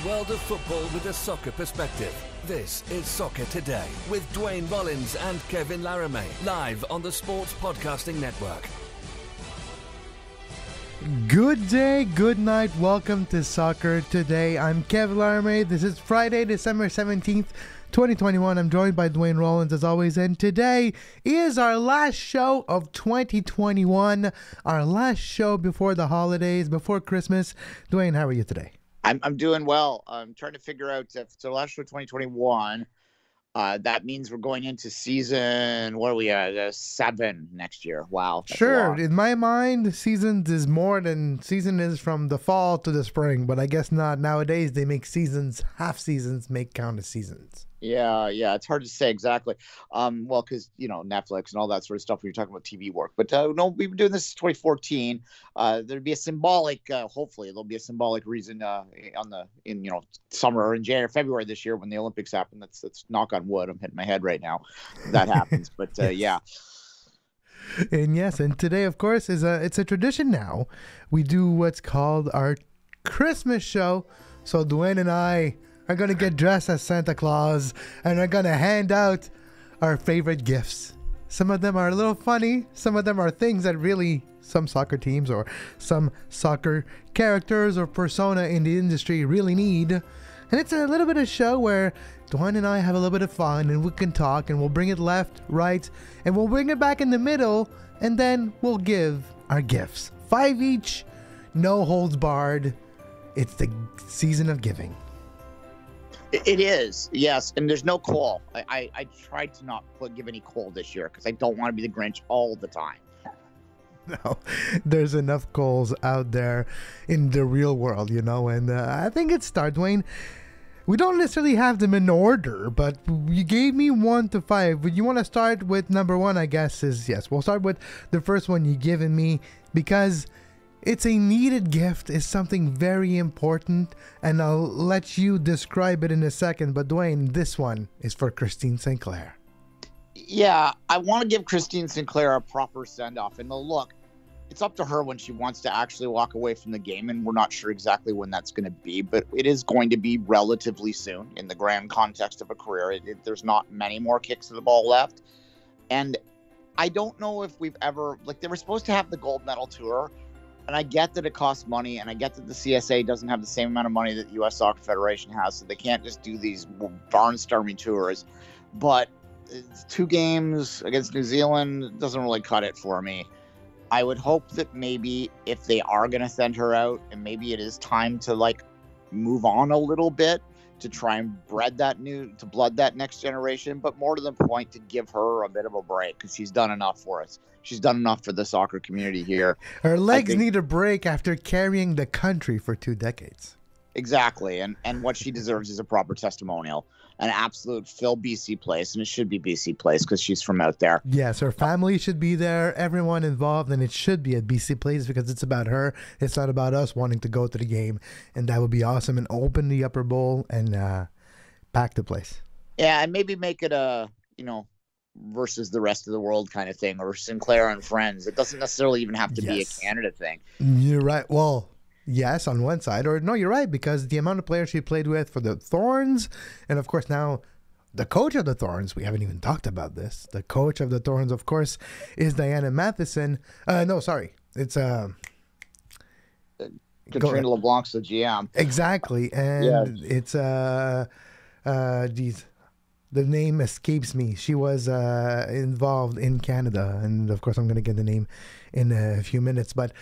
The world of football with a soccer perspective. This is Soccer Today with Dwayne Rollins and Kevin Laramee, live on the Sports Podcasting Network. Good day, good night, welcome to Soccer Today. I'm Kevin Laramee. This is Friday, December 17th, 2021. I'm joined by Dwayne Rollins as always, and today is our last show of 2021, our last show before the holidays, before Christmas. Dwayne, how are you today? I'm doing well. I'm trying to figure out if it's our last show of 2021. That means we're going into season, what are we at, 7 next year. Wow. Sure. In my mind, seasons is more than season is from the fall to the spring, but I guess not. Nowadays, they make seasons, half seasons make count as seasons. Yeah. It's hard to say exactly. Well, because, you know, Netflix and all that sort of stuff, when you're talking about TV work. But no, we've been doing this since 2014. There'd be a symbolic, hopefully, there'll be a symbolic reason in, you know, summer or in January, February this year when the Olympics happen. That's knock on wood. I'm hitting my head right now. That happens. But yeah. And yes, and today, of course, is it's a tradition now. We do what's called our Christmas show. So Dwayne and I are going to get dressed as Santa Claus and are going to hand out our favorite gifts. Some of them are a little funny. Some of them are things that really some soccer teams or some soccer characters or persona in the industry really need. And it's a little bit of show where Dwayne and I have a little bit of fun and we can talk, and we'll bring it left, right, and we'll bring it back in the middle, and then we'll give our gifts. 5 each, no holds barred. It's the season of giving. It is, yes, and there's no call. I tried to not give any call this year because I don't want to be the Grinch all the time. No, there's enough calls out there in the real world, you know, and I think it's start, Dwayne. We don't necessarily have them in order, but you gave me 1 to 5. But you want to start with number 1, I guess, is yes. We'll start with the first one you've given me because it's a needed gift, is something very important, and I'll let you describe it in a second. But Dwayne, this one is for Christine Sinclair. Yeah, I want to give Christine Sinclair a proper send-off. And look, it's up to her when she wants to actually walk away from the game, and we're not sure exactly when that's going to be, but it is going to be relatively soon in the grand context of a career. There's not many more kicks to the ball left. And I don't know if we've ever, like, they were supposed to have the gold medal tour. And I get that it costs money, and I get that the CSA doesn't have the same amount of money that the U.S. Soccer Federation has, so they can't just do these barnstorming tours. But 2 games against New Zealand doesn't really cut it for me. I would hope that maybe if they are going to send her out, and maybe it is time to, like, move on a little bit to try and blood that next generation, but more to the point, to give her a bit of a break because she's done enough for us. She's done enough for the soccer community here. Her legs need a break after carrying the country for 2 decades. Exactly. And what she deserves is a proper testimonial, an absolute Phil BC place. And it should be BC place because she's from out there. Yes. Her family should be there. Everyone involved. And it should be at BC place because it's about her. It's not about us wanting to go to the game. And that would be awesome. And open the upper bowl and pack the place. Yeah. And maybe make it a, you know, versus the rest of the world kind of thing, or Sinclair and Friends. It doesn't necessarily even have to be a Canada thing. You're right. Well, yes, on one side, or no, you're right, because the amount of players she played with for the Thorns, and of course now the coach of the Thorns, we haven't even talked about this. The coach of the Thorns, of course, is Diana Matheson. No, sorry. It's Katrina LeBlanc's the GM. Exactly. And it's the name escapes me. She was involved in Canada. And, of course, I'm going to get the name in a few minutes. But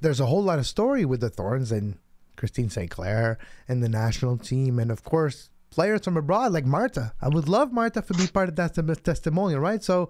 there's a whole lot of story with the Thorns and Christine Sinclair and the national team. And, of course, players from abroad like Marta. I would love Marta to be part of that testimonial, right? So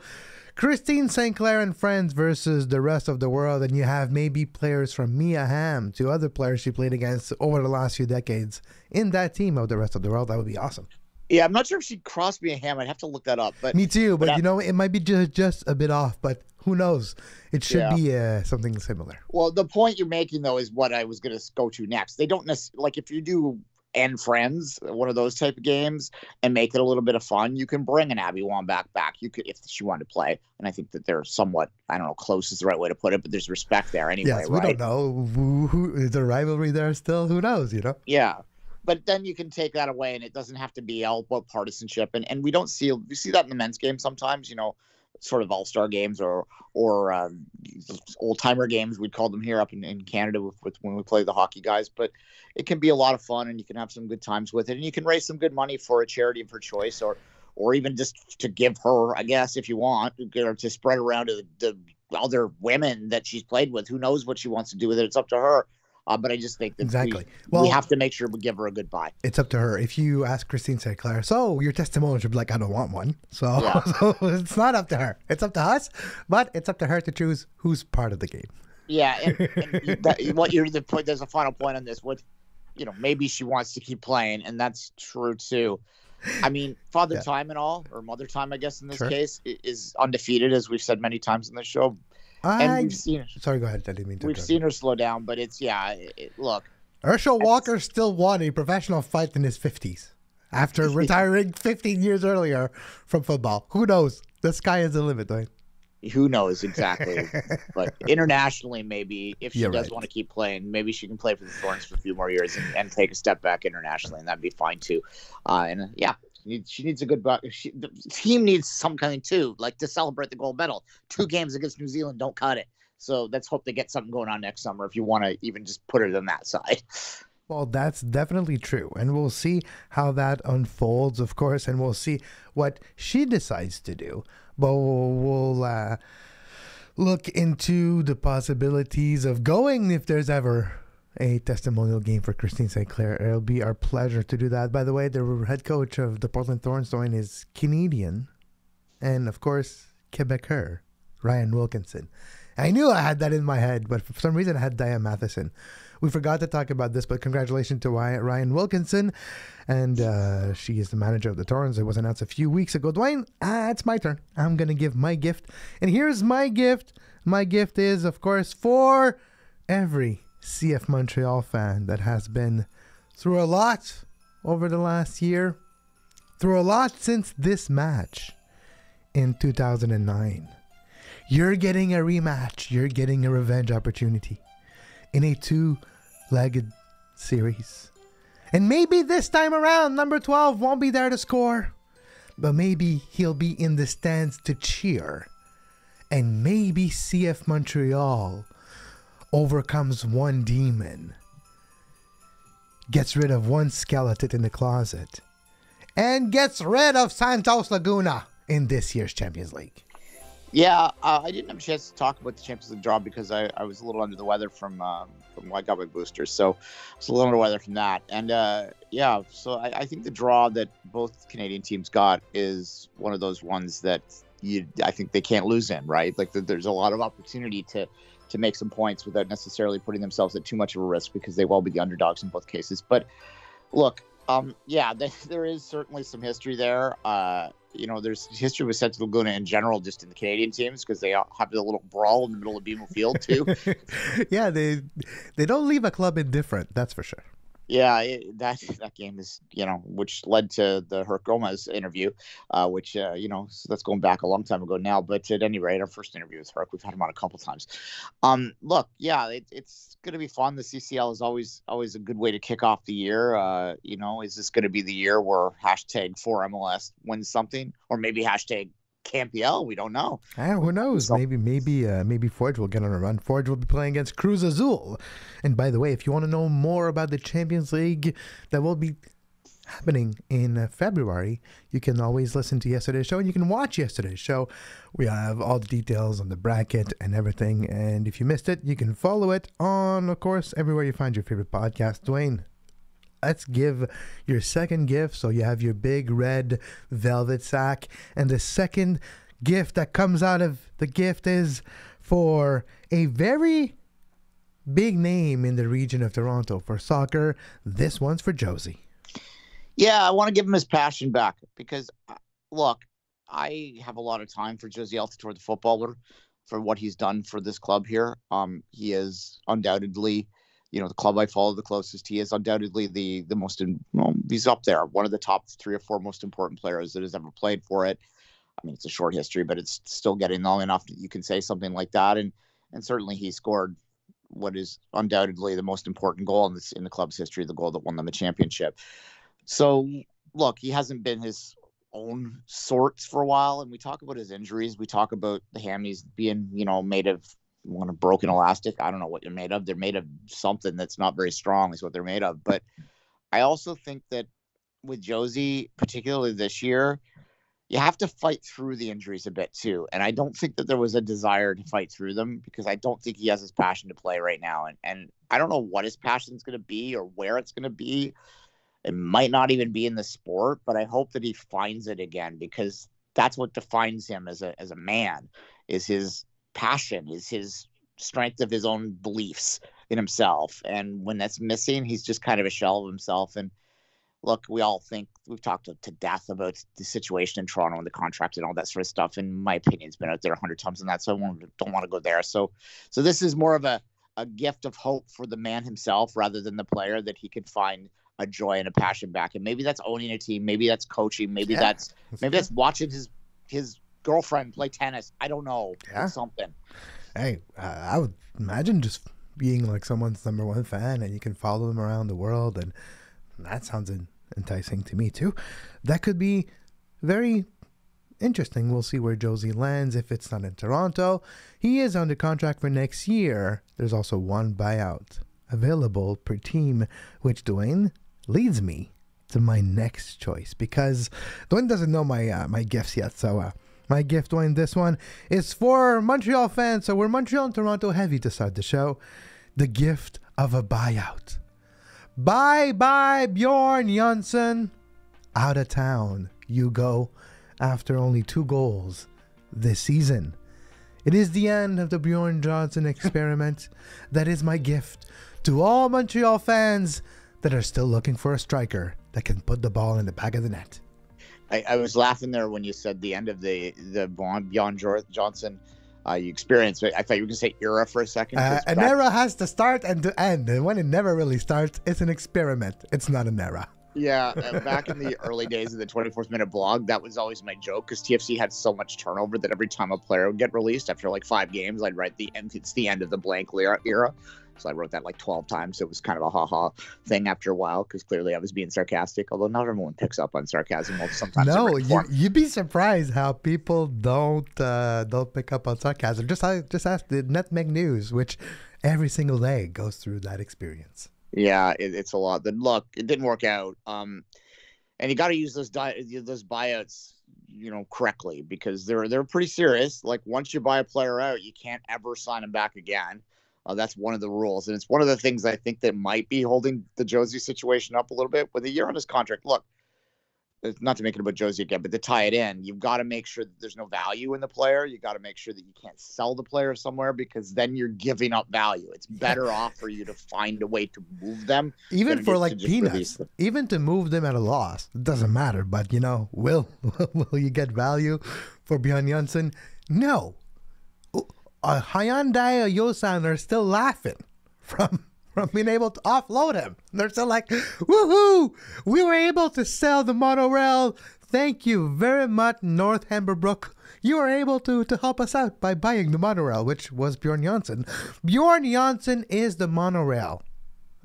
Christine Sinclair and Friends versus the rest of the world. And you have maybe players from Mia Hamm to other players she played against over the last few decades in that team of the rest of the world. That would be awesome. Yeah, I'm not sure if she crossed Mia Hamm. I'd have to look that up. But me too. But you know, it might be just a bit off. But who knows? It should be something similar. Well, the point you're making though is what I was going to go to next. They don't necessarily, like, if you do and Friends, one of those type of games, and make it a little bit of fun, you can bring an Abby Wambach back. You could, if she wanted to play. And I think that they're somewhat, I don't know, close is the right way to put it, but there's respect there anyway. Yes, we don't know. Is there rivalry there still? Who knows? You know. Yeah. But then you can take that away, and it doesn't have to be all about partisanship. And we don't see – we see that in the men's game sometimes, you know, sort of all-star games or old-timer games, we'd call them here up in Canada with when we play the hockey guys. But it can be a lot of fun, and you can have some good times with it. And you can raise some good money for a charity of her choice or even just to give her, I guess, if you want, or to spread around to the other women that she's played with. Who knows what she wants to do with it? It's up to her. But I just think that we have to make sure we give her a good buy. It's up to her. If you ask Christine Sinclair, so your testimonial should be like, I don't want one. So it's not up to her. It's up to us, but it's up to her to choose who's part of the game. Yeah. And there's a final point on this. What, you know, maybe she wants to keep playing, and that's true too. I mean, Father Time and all, or Mother Time, I guess, in this case, is undefeated, as we've said many times in the show. We've seen her slow down, but it's, look. Herschel Walker still won a professional fight in his 50s after retiring 15 years earlier from football. Who knows? The sky is the limit, right? Who knows exactly? But internationally, maybe, if she does want to keep playing, maybe she can play for the Thorns for a few more years and take a step back internationally, and that'd be fine, too. She needs a good buck. The team needs something too, like to celebrate the gold medal. 2 games against New Zealand don't cut it. So let's hope they get something going on next summer if you want to even just put it on that side. Well, that's definitely true. And we'll see how that unfolds, of course. And we'll see what she decides to do. But we'll look into the possibilities of going if there's ever a testimonial game for Christine Sinclair. It'll be our pleasure to do that. By the way, the head coach of the Portland Thorns is Canadian. And, of course, Quebecer, Rhian Wilkinson. I knew I had that in my head, but for some reason I had Diane Matheson. We forgot to talk about this, but congratulations to Rhian Wilkinson. And she is the manager of the Thorns. It was announced a few weeks ago. Dwayne, it's my turn. I'm going to give my gift. And here's my gift. My gift is, of course, for every CF Montreal fan that has been through a lot over the last year, through a lot since this match in 2009. You're getting a rematch. You're getting a revenge opportunity in a 2-legged series. And maybe this time around, number 12 won't be there to score, but maybe he'll be in the stands to cheer. And maybe CF Montreal overcomes one demon, gets rid of one skeleton in the closet, and gets rid of Santos Laguna in this year's Champions League. Yeah, I didn't have a chance to talk about the Champions League draw because I was a little under the weather from I got my boosters, so I was a little under the weather from that. And so I think the draw that both Canadian teams got is one of those ones that I think they can't lose in, right? Like there's a lot of opportunity to make some points without necessarily putting themselves at too much of a risk because they will be the underdogs in both cases. But look, there is certainly some history there. There's history with Santos Laguna in general, just in the Canadian teams, because they have the little brawl in the middle of BMO Field too. Yeah, they don't leave a club indifferent, that's for sure. Yeah, that game is, which led to the Herc Gomez interview, which that's going back a long time ago now. But at any rate, our first interview with Herc, we've had him on a couple times. It's going to be fun. The CCL is always a good way to kick off the year. Is this going to be the year where #4MLS wins something, or maybe #CampL? We don't know. Who knows? So, maybe Forge will get on a run. Forge will be playing against Cruz Azul. And by the way, if you want to know more about the Champions League that will be happening in February, you can always listen to yesterday's show, and you can watch yesterday's show. We have all the details on the bracket and everything. And if you missed it, you can follow it on, of course, everywhere you find your favorite podcast. Dwayne, let's give your second gift. So you have your big red velvet sack. And the second gift that comes out of the gift is for a very big name in the region of Toronto for soccer. This one's for Jozy. Yeah, I want to give him his passion back because, look, I have a lot of time for Jozy Altidore, the footballer, for what he's done for this club here. He is undoubtedly... the club I follow the closest. He is undoubtedly the most, he's up there, one of the top 3 or 4 most important players that has ever played for it. I mean, it's a short history, but it's still getting long enough that you can say something like that. And certainly he scored what is undoubtedly the most important goal in the club's history, the goal that won them a championship. So, look, he hasn't been his own sorts for a while, and we talk about his injuries. We talk about the hammies being, you know, made of one of broken elastic. I don't know what they're made of. They're made of something that's not very strong is what they're made of. But I also think that with Jozy, particularly this year, you have to fight through the injuries a bit too. And I don't think that there was a desire to fight through them because I don't think he has his passion to play right now. And I don't know what his passion is going to be or where it's going to be. It might not even be in the sport, but I hope that he finds it again because that's what defines him as a man, is his passion, is his strength of his own beliefs in himself. And when that's missing, he's just kind of a shell of himself. And look, we all think we've talked to death about the situation in Toronto and the contract and all that sort of stuff. And my opinion's been out there 100 times on that, so I don't want to go there. So this is more of a gift of hope for the man himself rather than the player, that he can find a joy and a passion back. And maybe that's owning a team. Maybe that's coaching. Maybe that's watching his girlfriend play tennis. I don't know. Yeah. Something. Hey, I would imagine just being like someone's number one fan and you can follow them around the world. And that sounds enticing to me too. That could be very interesting. We'll see where Jozy lands. If it's not in Toronto, he is under contract for next year. There's also one buyout available per team, which, Dwayne, leads me to my next choice, because Dwayne doesn't know my gifts yet. So my gift, Dwayne, this one is for Montreal fans. So we're Montreal and Toronto heavy to start the show. The gift of a buyout. Bye-bye, Björn Johnsen. Out of town you go after only 2 goals this season. It is the end of the Björn Johnsen experiment. That is my gift to all Montreal fans that are still looking for a striker that can put the ball in the back of the net. I was laughing there when you said the end of the Björn Johnsen you experienced. I thought you were going to say era for a second. An era has to start and to end. And when it never really starts, it's an experiment. It's not an era. Yeah. Back in the early days of the 24th Minute Blog, that was always my joke because TFC had so much turnover that every time a player would get released after like 5 games, I'd write the end. It's the end of the blank era. So I wrote that like 12 times. So it was kind of a ha-ha thing after a while because clearly I was being sarcastic, although not everyone picks up on sarcasm. Sometimes no, you'd be surprised how people don't pick up on sarcasm. Just ask the Nutmeg News, which every single day goes through that experience. Yeah, it's a lot. Then look, it didn't work out. And you got to use those buyouts, you know, correctly, because they're pretty serious. Like once you buy a player out, you can't ever sign him back again. That's one of the rules. And it's one of the things I think that might be holding the Jozy situation up a little bit with a year on his contract. Look, not to make it about Jozy again, but to tie it in, you've got to make sure that there's no value in the player. You got to make sure that you can't sell the player somewhere because then you're giving up value. It's better off for you to find a way to move them. Even for like peanuts, even to move them at a loss. It doesn't matter. But, you know, will you get value for Björn Johnsen? No. Rhian and Yosan are still laughing from being able to offload him. They're still like, woohoo! We were able to sell the monorail. Thank you very much, North Hammerbrook. You were able to help us out by buying the monorail, which was Björn Johnsen. Björn Johnsen is the monorail.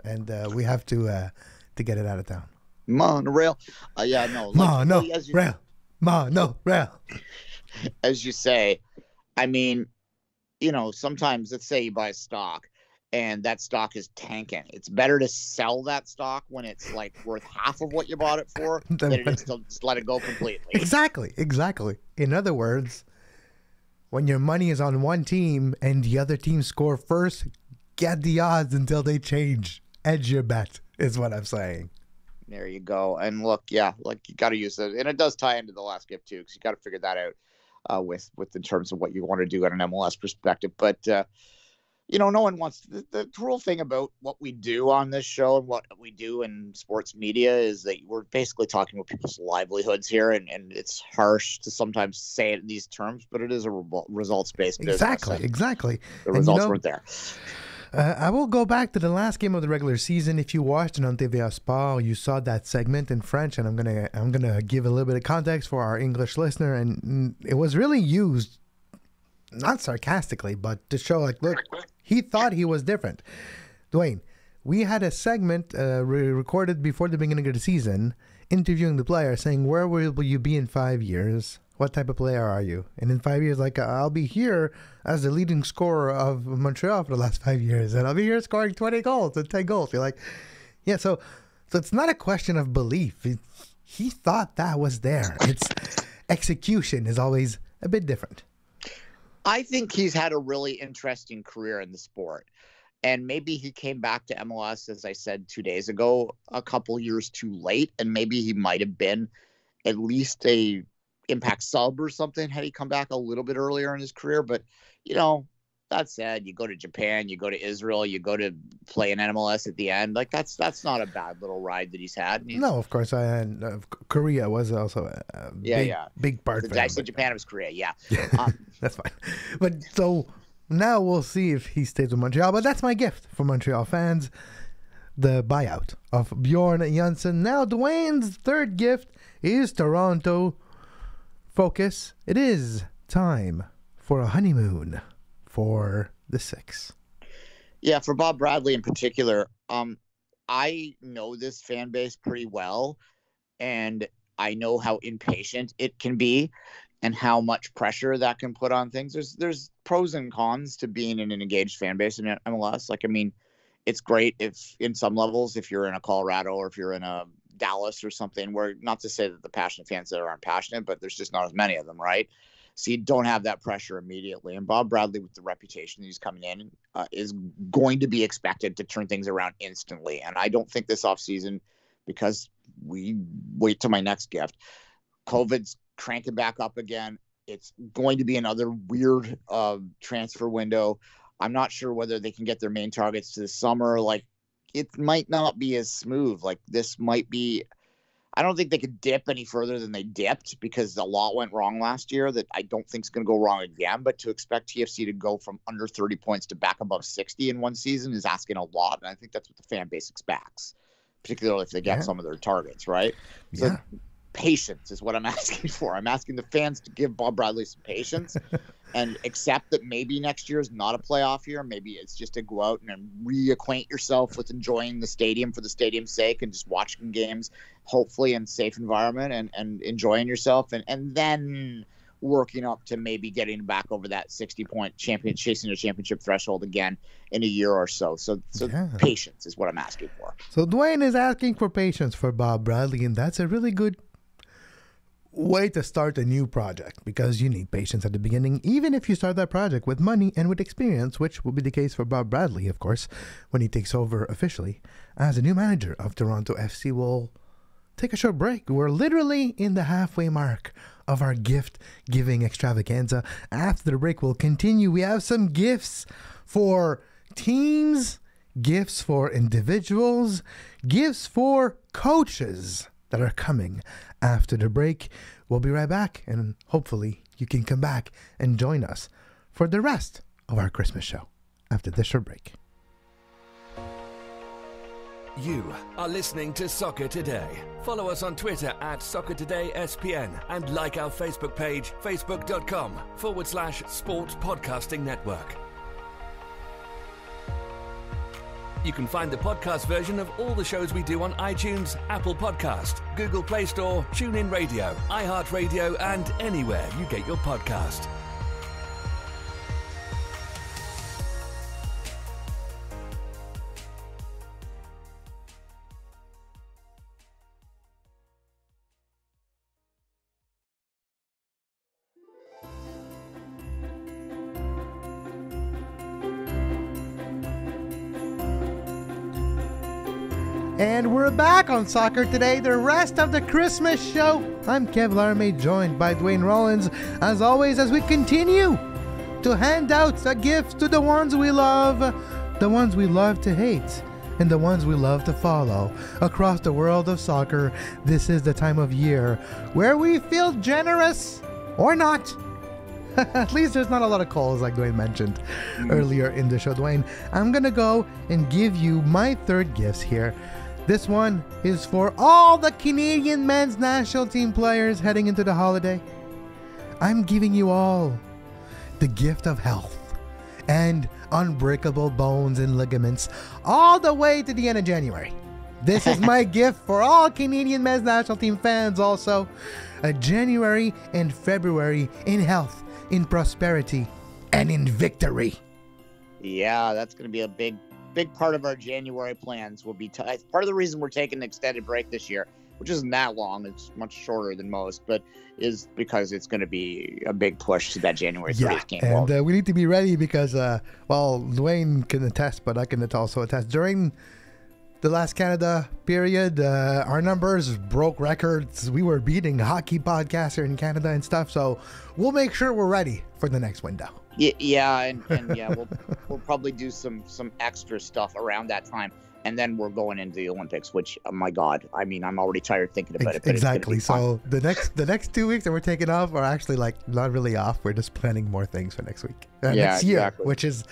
And we have to get it out of town. Monorail. Yeah, no. Like, monorail. Monorail. As you say, I mean, you know, sometimes let's say you buy stock and that stock is tanking. It's better to sell that stock when it's like worth half of what you bought it for than it is to just let it go completely. Exactly. Exactly. In other words, when your money is on one team and the other team score first, get the odds until they change. Edge your bet is what I'm saying. There you go. And look, yeah, like you got to use those. And it does tie into the last gift too, because you got to figure that out. With in terms of what you want to do at an MLS perspective. But, you know, no one wants the cruel thing about what we do on this show and what we do in sports media is that we're basically talking about people's livelihoods here. And it's harsh to sometimes say it in these terms, but it is a results-based business. Exactly, exactly. The results weren't there. I will go back to the last game of the regular season. If you watched it on TVA Sport, you saw that segment in French, and I'm gonna give a little bit of context for our English listener. And it was really used, not sarcastically, but to show like, look, He thought he was different. Dwayne, we had a segment recorded before the beginning of the season interviewing the player, saying, where will you be in 5 years? What type of player are you? And in 5 years, like, I'll be here as the leading scorer of Montreal for the last 5 years. And I'll be here scoring 20 goals and 10 goals. You're like, yeah, so it's not a question of belief. He thought that was there. It's execution is always a bit different. I think he's had a really interesting career in the sport. And maybe he came back to MLS, as I said 2 days ago, a couple years too late. And maybe he might have been at least a impact sub or something had he come back a little bit earlier in his career. But, you know, that said, you go to Japan, you go to Israel, you go to play in MLS at the end. Like, that's not a bad little ride that he's had. He's, no, of course. Korea was also a big part of it. I said Japan, it was Korea, yeah. That's fine. But so... now we'll see if he stays with Montreal, but that's my gift for Montreal fans, the buyout of Björn Johnsen. Now, Dwayne's third gift is Toronto focus. It is time for a honeymoon for the six. Yeah, for Bob Bradley in particular, I know this fan base pretty well, and I know how impatient it can be and how much pressure that can put on things. There's pros and cons to being in an engaged fan base in MLS. Like, I mean, it's great if in some levels, if you're in a Colorado or if you're in a Dallas or something, where not to say that the passionate fans there aren't passionate, but there's just not as many of them, right? So you don't have that pressure immediately. And Bob Bradley, with the reputation that he's coming in, is going to be expected to turn things around instantly. And I don't think this offseason, because we wait till my next gift, COVID's cranking back up again. It's going to be another weird transfer window. I'm not sure whether they can get their main targets to the summer. Like, it might not be as smooth. Like, this might be, I don't think they could dip any further than they dipped, because a lot went wrong last year that I don't think is going to go wrong again. But to expect TFC to go from under 30 points to back above 60 in one season is asking a lot. And I think that's what the fan base expects, particularly if they get some of their targets, right? So yeah. Patience is what I'm asking for. I'm asking the fans to give Bob Bradley some patience and accept that maybe next year is not a playoff year. Maybe it's just to go out and reacquaint yourself with enjoying the stadium for the stadium's sake and just watching games, hopefully in a safe environment, and enjoying yourself. And then working up to maybe getting back over that 60-point championship, chasing a championship threshold again in a year or so. So patience is what I'm asking for. So Dwayne is asking for patience for Bob Bradley, and that's a really good way to start a new project, because you need patience at the beginning, even if you start that project with money and with experience, which will be the case for Bob Bradley, of course, when he takes over officially as a new manager of Toronto FC. We'll take a short break. We're literally in the halfway mark of our gift giving extravaganza. After the break, we'll continue. We have some gifts for teams, gifts for individuals, gifts for coaches that are coming after the break. We'll be right back, and hopefully you can come back and join us for the rest of our Christmas show after this short break. You are listening to Soccer Today. Follow us on Twitter at Soccer Today SPN, and like our Facebook page, facebook.com/Sports Podcasting Network. You can find the podcast version of all the shows we do on iTunes, Apple Podcast, Google Play Store, TuneIn Radio, iHeartRadio, and anywhere you get your podcast. And we're back on Soccer Today, the rest of the Christmas show. I'm Kev Laramee, joined by Dwayne Rollins, as always, as we continue to hand out the gifts to the ones we love to hate, and the ones we love to follow. Across the world of soccer, this is the time of year where we feel generous or not. At least there's not a lot of calls, like Dwayne mentioned earlier in the show. Dwayne, I'm going to go and give you my third gifts here. This one is for all the Canadian men's national team players heading into the holiday. I'm giving you all the gift of health and unbreakable bones and ligaments all the way to the end of January. This is my gift for all Canadian men's national team fans also. A January and February in health, in prosperity, and in victory. Yeah, that's going to be a big part of our January plans. Will be part of the reason we're taking an extended break this year, which isn't that long. It's much shorter than most, but is because it's going to be a big push to that January 30th game. And we need to be ready because, well, Dwayne can attest, but I can also attest. During the last Canada period, our numbers broke records. We were beating hockey podcasts here in Canada and stuff, so we'll make sure we're ready for the next window. Yeah, and yeah, we'll probably do some extra stuff around that time. And then we're going into the Olympics, which, oh my God, I mean, I'm already tired thinking about it. But exactly. It's so the next 2 weeks that we're taking off are actually like not really off. We're just planning more things for next week. Next year, exactly. Which is,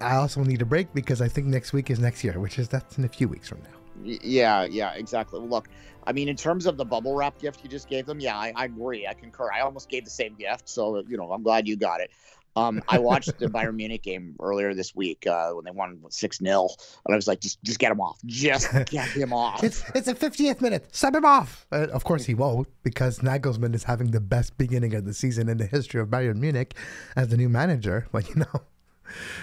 I also need a break because I think next week is next year, which is that's in a few weeks from now. Yeah, exactly. Look, I mean, in terms of the bubble wrap gift you just gave them, yeah, I agree. I concur. I almost gave the same gift. So, you know, I'm glad you got it. I watched the Bayern Munich game earlier this week when they won 6-0, and I was like, just get him off. Just get him off. It's the 50th minute. Sub him off. Of course he won't, because Nagelsmann is having the best beginning of the season in the history of Bayern Munich as the new manager. But, you know,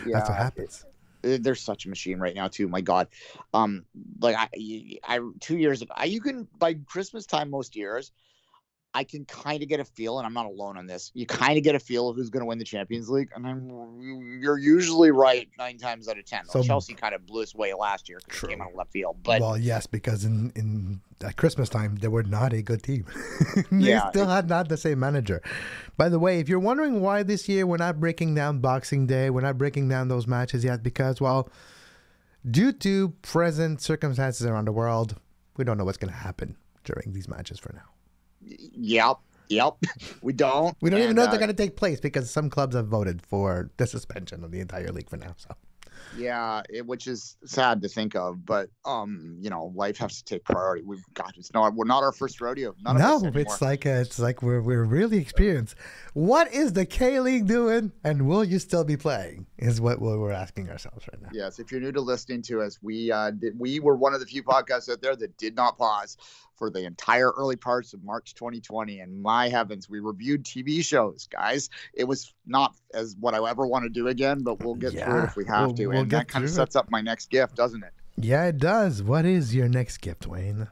yeah, that's what happens. They're such a machine right now, too. My God. Like, I 2 years ago, you can, by Christmas time most years, I can kind of get a feel, and I'm not alone on this, you kind of get a feel of who's going to win the Champions League, and you're usually right 9 times out of 10. So, Chelsea kind of blew us away last year because they came out of left field. But, well, yes, because in at Christmas time, they were not a good team. They still had not the same manager. By the way, if you're wondering why this year we're not breaking down Boxing Day, we're not breaking down those matches yet, because, well, due to present circumstances around the world, we don't know what's going to happen during these matches for now. Yep. We don't even know if they're going to take place because some clubs have voted for the suspension of the entire league for now. So, yeah, which is sad to think of, but you know, life has to take priority. We've got we're not our first rodeo. No, it's like we're really experienced. What is the K League doing, and will you still be playing? Is what we're asking ourselves right now. Yes, if you're new to listening to us, we were one of the few podcasts out there that did not pause for the entire early parts of March 2020, and my heavens, we reviewed TV shows, guys. It was not as what I ever want to do again, but we'll get through it if we have to. We'll and that kind of sets up my next gift, doesn't it? Yeah, it does. What is your next gift, Wayne?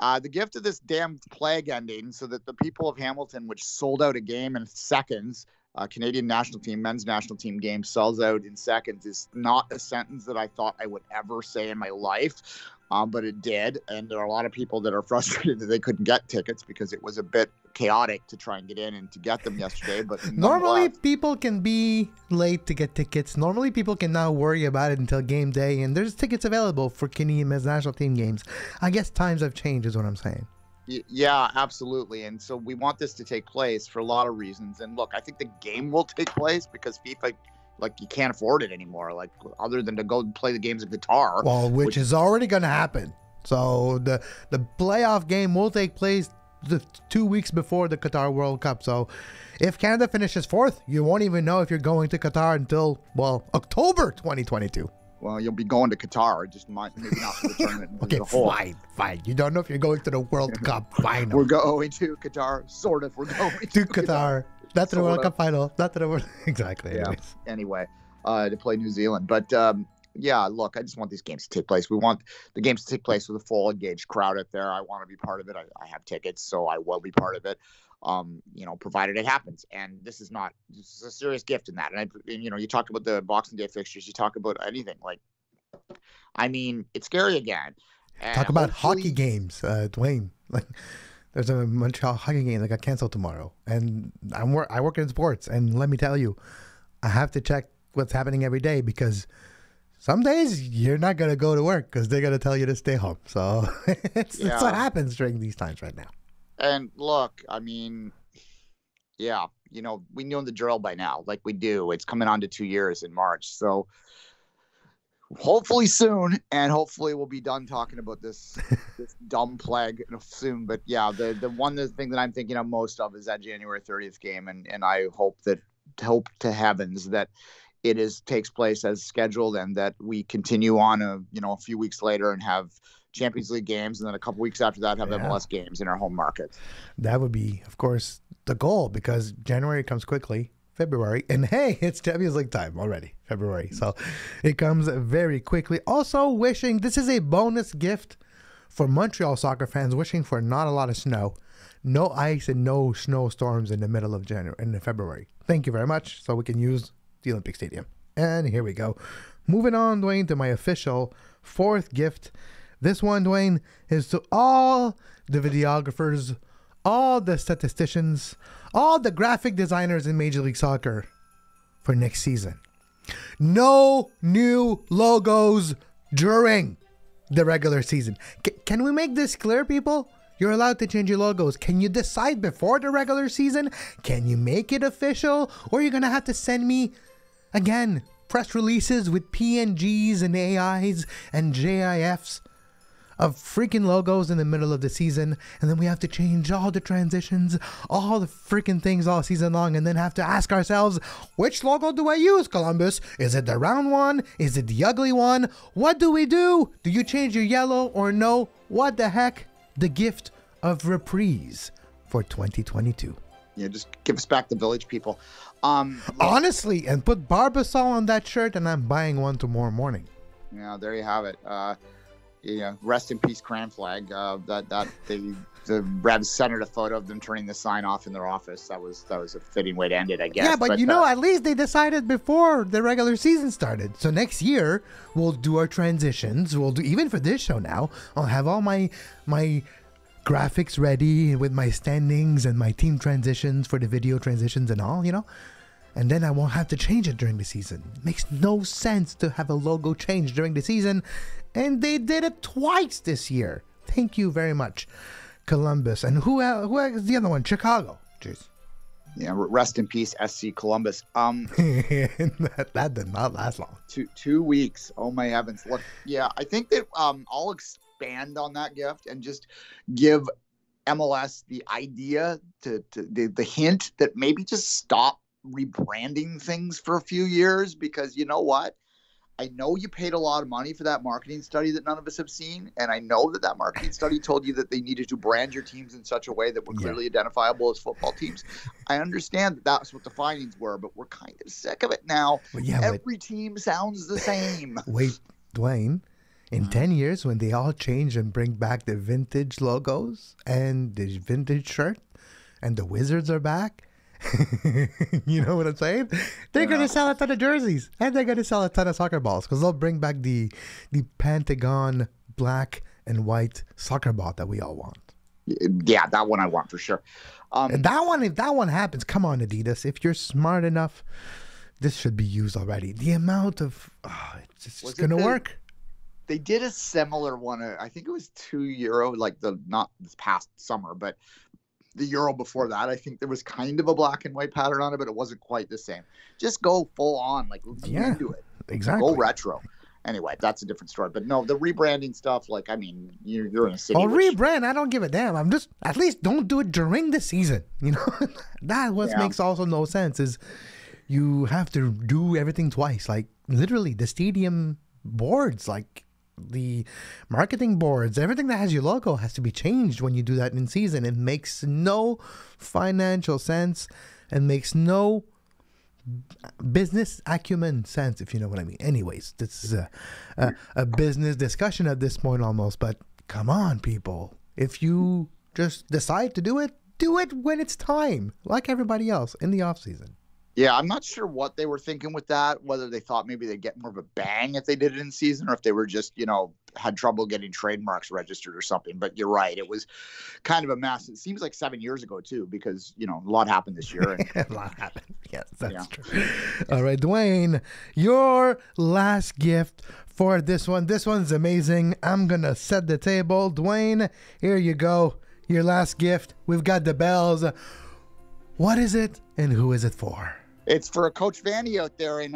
The gift of this damn plague ending, so that the people of Hamilton, which sold out a game in seconds, Canadian national team, men's national team game sells out in seconds, is not a sentence that I thought I would ever say in my life. But it did, and there are a lot of people that are frustrated that they couldn't get tickets because it was a bit chaotic to try and get in and to get them yesterday. But normally people can be late to get tickets. Normally people can now worry about it until game day, and there's tickets available for Canadian men's national team games. I guess times have changed is what I'm saying. Yeah, absolutely. And so we want this to take place for a lot of reasons. And look, I think the game will take place because FIFA... like, you can't afford it anymore, like, other than to go play the games of Qatar. Well, which is already going to happen. So the playoff game will take place 2 weeks before the Qatar World Cup. So if Canada finishes 4th, you won't even know if you're going to Qatar until, well, October 2022. Well, you'll be going to Qatar, just might, maybe not for the tournament. Okay, fine. You don't know if you're going to the World Cup final. We're going to Qatar, sort of. We're going to Qatar. Not to the World Cup final. Not to the World. Exactly. Yeah. Anyway, to play New Zealand. But yeah, look, I just want these games to take place. We want the games to take place with a full engaged crowd out there. I want to be part of it. I have tickets, so I will be part of it. You know, provided it happens. And this is not this is a serious gift in that. And you know, you talk about the Boxing Day fixtures. You talk about anything. Like, I mean, it's scary again. And talk about hockey games, Dwayne. Like. There's a Montreal hockey game that got canceled tomorrow, and I work in sports, and let me tell you, I have to check what's happening every day because some days you're not gonna go to work because they're gonna tell you to stay home. So it's what happens during these times right now. And look, I mean, yeah, you know, we know the drill by now, like we do. It's coming on to 2 years in March, so. Hopefully soon, and hopefully we'll be done talking about this dumb plague soon. But yeah, the thing that I'm thinking of most of is that January 30th game, and I hope to heavens that it is takes place as scheduled, and that we continue on a few weeks later and have Champions League games, and then a couple weeks after that have MLS games in our home market. That would be, of course, the goal, because January comes quickly, February, and hey, it's Champions League time already, February. So it comes very quickly. Also wishing, this is a bonus gift for Montreal soccer fans, wishing for not a lot of snow, no ice and no snowstorms in the middle of January and February. Thank you very much. So we can use the Olympic Stadium. And here we go. Moving on, Dwayne, to my official fourth gift. This one, Dwayne, is to all the videographers, all the statisticians, all the graphic designers in Major League Soccer for next season. No new logos during the regular season. Can we make this clear, people? You're allowed to change your logos. Can you decide before the regular season? Can you make it official? Or you're going to have to send me, again, press releases with PNGs and AIs and JIFs of freaking logos in the middle of the season, and then we have to change all the transitions, all the freaking things all season long, and then have to ask ourselves, which logo do I use, Columbus? Is it the round one? Is it the ugly one? What do we do? Do you change your yellow or no? What the heck? The gift of reprise for 2022. Yeah, just give us back the Village People. Honestly, and put Barbasol on that shirt, and I'm buying one tomorrow morning. Yeah, there you have it. Yeah, rest in peace, Cran Flag. The Revs sent a photo of them turning the sign off in their office. That was a fitting way to end it, I guess. Yeah, but at least they decided before the regular season started. So next year we'll do our transitions. We'll do, even for this show now, I'll have all my graphics ready with my standings and my team transitions for the video transitions and all, And then I won't have to change it during the season. It makes no sense to have a logo change during the season. And they did it twice this year. Thank you very much, Columbus. And who is the other one? Chicago. Jeez. Yeah, rest in peace, SC Columbus. That did not last long. Two weeks. Oh, my heavens. Look, yeah, I think that I'll expand on that gift and just give MLS the idea, the hint that maybe just stop rebranding things for a few years, because you know what? I know you paid a lot of money for that marketing study that none of us have seen, and I know that marketing study told you that they needed to brand your teams in such a way that were clearly identifiable as football teams. I understand that that's what the findings were, but we're kind of sick of it now. Well, yeah, every team sounds the same. Wait, Dwayne, in 10 years when they all change and bring back the vintage logos and the vintage shirt and the Wizards are back, you know what I'm saying? They're going to sell a ton of jerseys, and they're going to sell a ton of soccer balls, because they'll bring back the Pentagon black and white soccer ball that we all want. Yeah, that one I want for sure. And that one, if that one happens, come on, Adidas, if you're smart enough, this should be used already. The amount of it's going to work. They did a similar one. I think it was €2, like not this past summer, but the Euro before that, I think there was kind of a black and white pattern on it, but it wasn't quite the same. Just go full on, like into it. Exactly. Go retro. Anyway, that's a different story. But no, the rebranding stuff, like, I mean, you're in a city. Oh, rebrand, I don't give a damn. I'm just, at least don't do it during the season. That what makes also no sense is you have to do everything twice. Like literally the stadium boards, like the marketing boards, everything that has your logo has to be changed when you do that in season. It makes no financial sense and makes no business acumen sense, if you know what I mean. Anyways, this is a business discussion at this point almost, but come on, people. If you just decide to do it when it's time, like everybody else in the off season. Yeah, I'm not sure what they were thinking with that, whether they thought maybe they'd get more of a bang if they did it in season, or if they were just, had trouble getting trademarks registered or something. But you're right. It was kind of a mess. It seems like 7 years ago, too, because, a lot happened this year. A lot happened. Yes, that's true. All right, Dwayne, your last gift for this one. This one's amazing. I'm going to set the table. Dwayne, here you go. Your last gift. We've got the bells. What is it and who is it for? It's for Coach Vanny out there in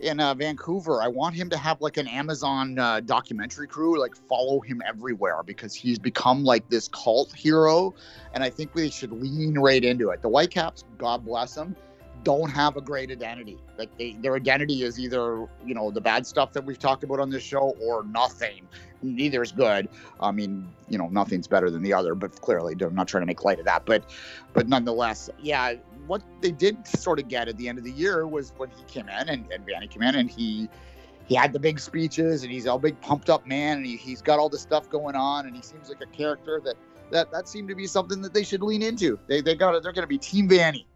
Vancouver. I want him to have like an Amazon documentary crew, like follow him everywhere, because he's become like this cult hero, and I think we should lean right into it. The Whitecaps, God bless them, don't have a great identity. Like their identity is either, you know, the bad stuff that we've talked about on this show or nothing. Neither is good. I mean, you know, nothing's better than the other, but clearly I'm not trying to make light of that. But nonetheless, yeah, what they did sort of get at the end of the year was when he came in and Vanny came in and he had the big speeches and he's all big pumped up man. And he's got all this stuff going on and he seems like a character that seemed to be something that they should lean into. They're going to be Team Vanny.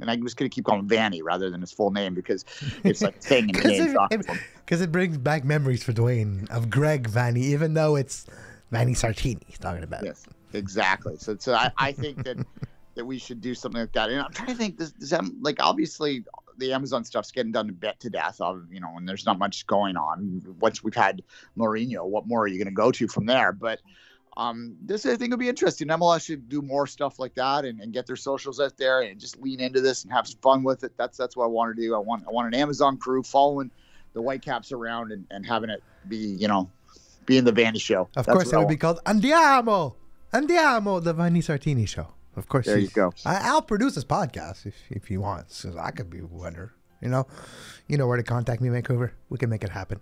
And I'm just going to keep calling him Vanny rather than his full name because it's like a thing in today's soccer. Because it brings back memories for Dwayne of Greg Vanny, even though it's Vanny Sartini he's talking about. Yes, exactly. So I think that we should do something like that. And I'm trying to think, like obviously the Amazon stuff's getting done a bit to death of, you know, and there's not much going on. Once we've had Mourinho, what more are you going to go to from there? But this, I think, will be interesting. MLS should do more stuff like that and get their socials out there and just lean into this and have some fun with it. That's what I want to do. I want an Amazon crew following the Whitecaps around and having it be, you know, being the Vanny show. Of course, it would be called Andiamo, the Vanny Sartini show. Of course. There you go. I'll produce this podcast if you want, so I could be a winner. You know where to contact me, Vancouver. We can make it happen.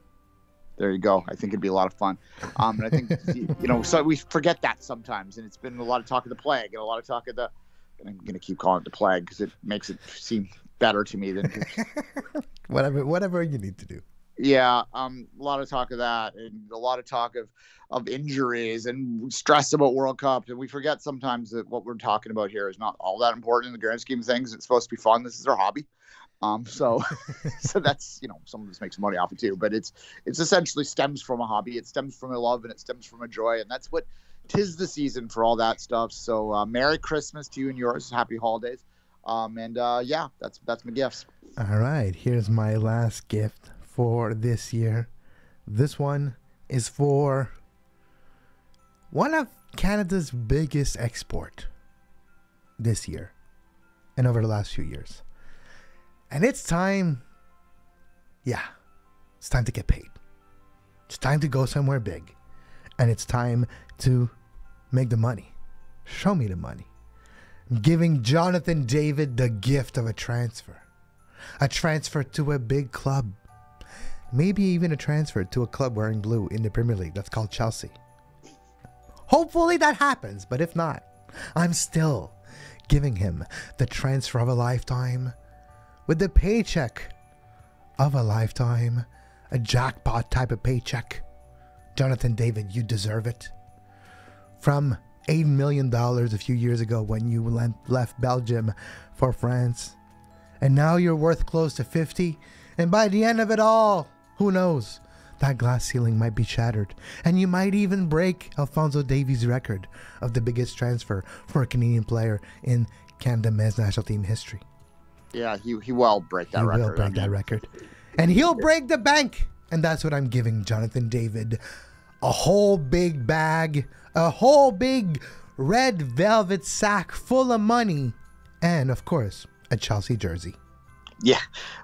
There you go. I think it'd be a lot of fun. And I think, you know, so we forget that sometimes. And it's been a lot of talk of the plague and a lot of talk of the, and I'm going to keep calling it the plague because it makes it seem better to me than whatever you need to do. Yeah. A lot of talk of that and a lot of talk of injuries and stress about World Cup. And we forget sometimes that what we're talking about here is not all that important in the grand scheme of things. It's supposed to be fun. This is our hobby. So that's, you know, some of this makes money off it too, but it's essentially stems from a hobby. It stems from a love and it stems from a joy. And that's what 'tis the season for all that stuff. So, Merry Christmas to you and yours. Happy holidays. Yeah, that's my gifts. All right. Here's my last gift for this year. This one is for one of Canada's biggest export this year and over the last few years. And it's time to get paid. It's time to go somewhere big. And it's time to make the money. Show me the money. I'm giving Jonathan David the gift of a transfer. A transfer to a big club. Maybe even a transfer to a club wearing blue in the Premier League. That's called Chelsea. Hopefully that happens. But if not, I'm still giving him the transfer of a lifetime. With the paycheck of a lifetime, a jackpot type of paycheck. Jonathan David, you deserve it. From $8 million a few years ago when you left Belgium for France. And now you're worth close to 50. And by the end of it all, who knows? That glass ceiling might be shattered. And you might even break Alphonso Davies' record of the biggest transfer for a Canadian player in Canada men's national team history. Yeah, he will break that record. He will break that record. And he'll break the bank. And that's what I'm giving Jonathan David. A whole big bag, a whole big red velvet sack full of money. And, of course, a Chelsea jersey. Yeah,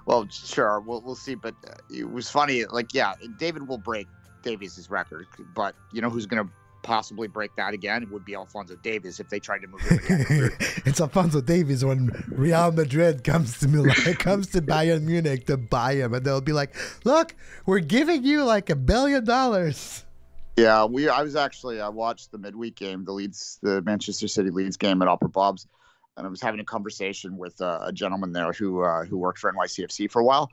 well, sure, we'll see. But it was funny. Like, yeah, David will break Davies' record. But you know who's going to possibly break that again? It would be Alphonso Davies if they tried to move him again. It's Alphonso Davies when Real Madrid comes to Milan, comes to Bayern Munich to buy him, and they'll be like, "Look, we're giving you like $1 billion." Yeah, I watched the midweek game, the Manchester City Leeds game at Opera Bob's, and I was having a conversation with a gentleman there who worked for NYCFC for a while,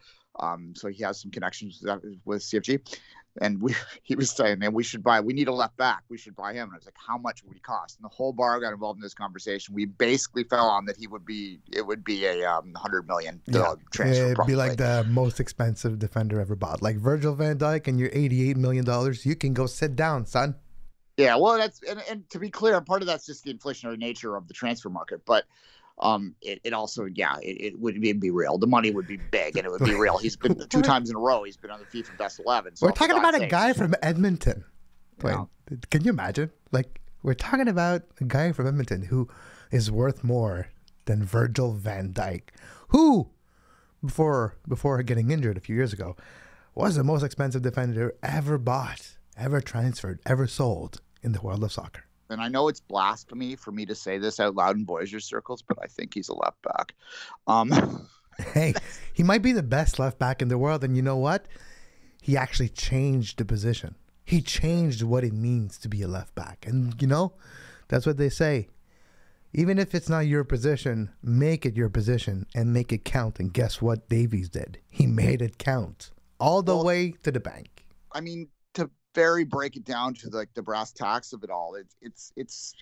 so he has some connections with CFG. And he was saying, man, we need a left back. We should buy him. And I was like, how much would he cost? And the whole bar got involved in this conversation. We basically fell on that it would be a $100 million transfer. It'd probably be like the most expensive defender ever bought. Like Virgil van Dijk and your $88 million, you can go sit down, son. Yeah, well, that's, and to be clear, part of that's just the inflationary nature of the transfer market. But it would be real. The money would be big and it would be real. He's been two times in a row. He's been on the FIFA Best 11. So we're talking about a guy from Edmonton. Wait, can you imagine? Like, we're talking about a guy from Edmonton who is worth more than Virgil van Dijk, who, before getting injured a few years ago, was the most expensive defender ever bought, ever transferred, ever sold in the world of soccer. And I know it's blasphemy for me to say this out loud in Boisier circles, but I think he's a left back. Hey, he might be the best left back in the world. And you know what? He actually changed the position. He changed what it means to be a left back. And, you know, that's what they say. Even if it's not your position, make it your position and make it count. And guess what Davies did? He made it count all the way to the bank. I mean, to very break it down to like the brass tacks of it all, it's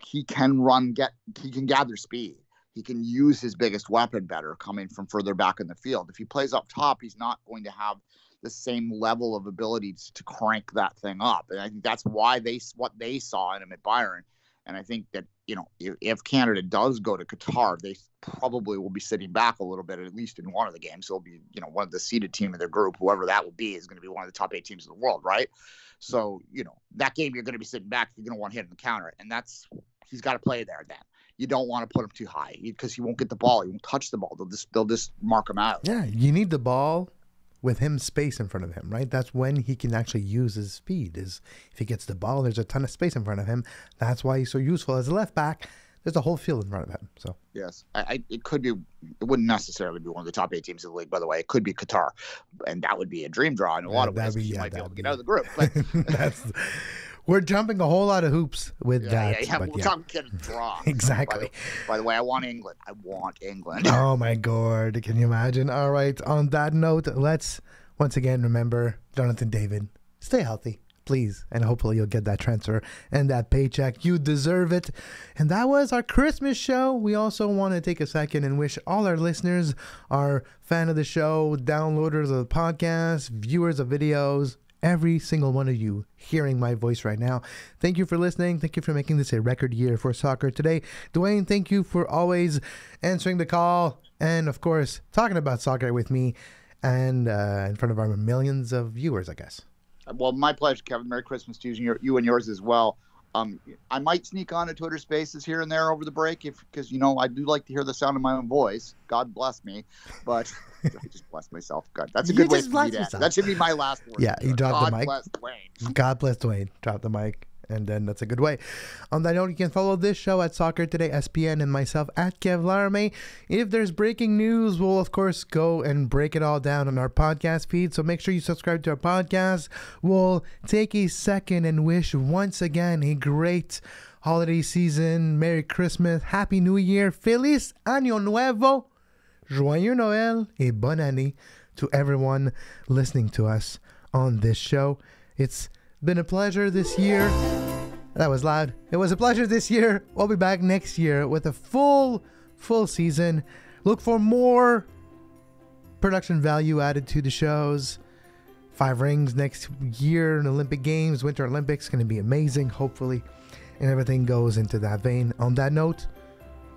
he can run, he can gather speed. He can use his biggest weapon better coming from further back in the field. If he plays up top, he's not going to have the same level of ability to crank that thing up. And I think that's why what they saw in him at Bayern. And I think that, you know, if Canada does go to Qatar, they probably will be sitting back a little bit, at least in one of the games. So it'll be, you know, one of the seeded team in their group, whoever that will be, is going to be one of the top 8 teams in the world, right? So, you know, that game you're going to be sitting back, you're going to want to hit in the counter. And that's, he's got to play there then. You don't want to put him too high because he won't get the ball. He won't touch the ball. They'll just mark him out. Yeah, you need the ball with him space in front of him, right? That's when he can actually use his speed. Is if he gets the ball, there's a ton of space in front of him. That's why he's so useful as a left back. There's a whole field in front of him. So yes, it could be. It wouldn't necessarily be one of the top 8 teams in the league. By the way, it could be Qatar, and that would be a dream draw in a lot of ways. You might be able to get out of the group. But we're jumping a whole lot of hoops with that. We're talking draw. Exactly. By the way, I want England. I want England. Oh, my God. Can you imagine? All right. On that note, let's once again remember Jonathan David. Stay healthy, please. And hopefully you'll get that transfer and that paycheck. You deserve it. And that was our Christmas show. We also want to take a second and wish all our listeners, our fan of the show, downloaders of the podcast, viewers of videos, every single one of you hearing my voice right now. Thank you for listening. Thank you for making this a record year for Soccer Today. Dwayne, thank you for always answering the call and, of course, talking about soccer with me and in front of our millions of viewers, I guess. Well, my pleasure, Kevin. Merry Christmas to you and yours as well. I might sneak on to Twitter Spaces here and there over the break because, you know, I do like to hear the sound of my own voice. God bless me. But I just bless myself. God, that's a good way for me to end. That should be my last word. Yeah, you dropped the mic. God bless Dwayne. God bless Dwayne. Drop the mic. And then that's a good way. On that note, you can follow this show at Soccer Today, SPN, and myself at Kev Laramee. If there's breaking news, we'll, of course, go and break it all down on our podcast feed. So make sure you subscribe to our podcast. We'll take a second and wish once again a great holiday season. Merry Christmas. Happy New Year. Feliz Año Nuevo. Joyeux Noël et bonne année to everyone listening to us on this show. It's been a pleasure this year. That was loud. It was a pleasure this year. We'll be back next year with a full season. Look for more production value added to the shows. 5 rings next year in Olympic Games, Winter Olympics. Going to be amazing, hopefully. And everything goes into that vein. On that note,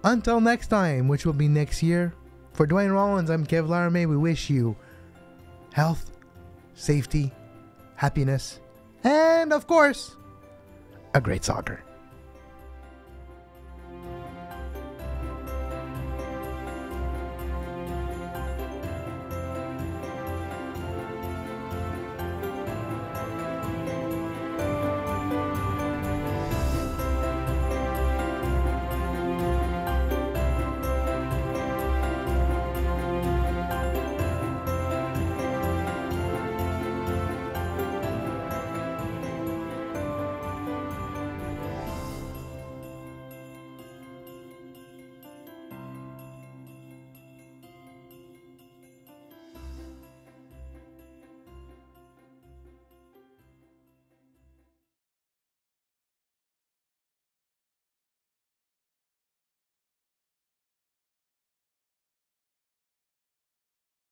until next time, which will be next year, for Dwayne Rollins, I'm Kev Laramee. We wish you health, safety, happiness, and, of course, a great soccer.